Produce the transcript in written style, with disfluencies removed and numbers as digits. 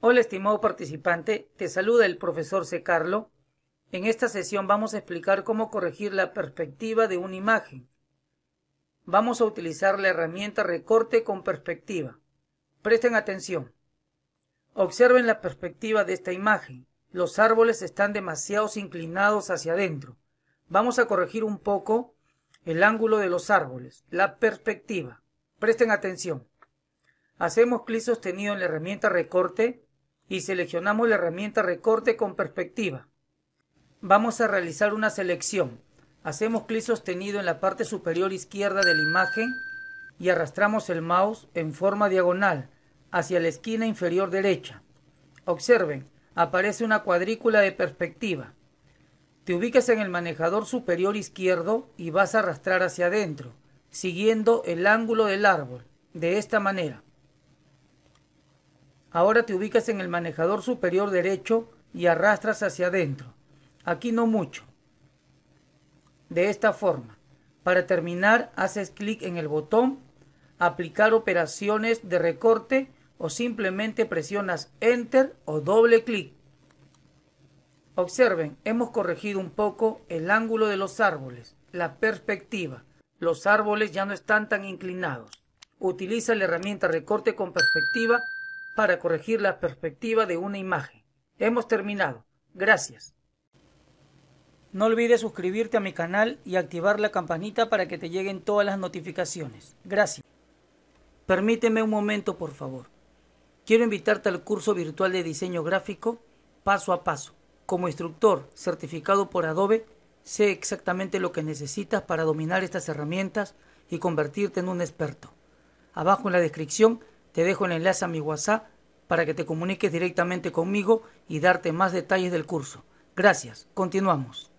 Hola estimado participante, te saluda el profesor C. Carlo. En esta sesión vamos a explicar cómo corregir la perspectiva de una imagen. Vamos a utilizar la herramienta recorte con perspectiva. Presten atención. Observen la perspectiva de esta imagen. Los árboles están demasiado inclinados hacia adentro. Vamos a corregir un poco el ángulo de los árboles, la perspectiva. Presten atención. Hacemos clic sostenido en la herramienta recorte y seleccionamos la herramienta recorte con perspectiva. Vamos a realizar una selección. Hacemos clic sostenido en la parte superior izquierda de la imagen y arrastramos el mouse en forma diagonal hacia la esquina inferior derecha. Observen, aparece una cuadrícula de perspectiva. Te ubicas en el manejador superior izquierdo y vas a arrastrar hacia adentro, siguiendo el ángulo del árbol, de esta manera. Ahora te ubicas en el manejador superior derecho y arrastras hacia adentro. Aquí no mucho. De esta forma. Para terminar, haces clic en el botón Aplicar operaciones de recorte o simplemente presionas Enter o doble clic. Observen, hemos corregido un poco el ángulo de los árboles, la perspectiva. Los árboles ya no están tan inclinados. Utiliza la herramienta Recorte con perspectiva para corregir la perspectiva de una imagen. Hemos terminado. Gracias. No olvides suscribirte a mi canal y activar la campanita para que te lleguen todas las notificaciones. Gracias. Permíteme un momento, por favor. Quiero invitarte al curso virtual de diseño gráfico paso a paso. Como instructor certificado por Adobe, sé exactamente lo que necesitas para dominar estas herramientas y convertirte en un experto. Abajo en la descripción te dejo el enlace a mi WhatsApp para que te comuniques directamente conmigo y darte más detalles del curso. Gracias. Continuamos.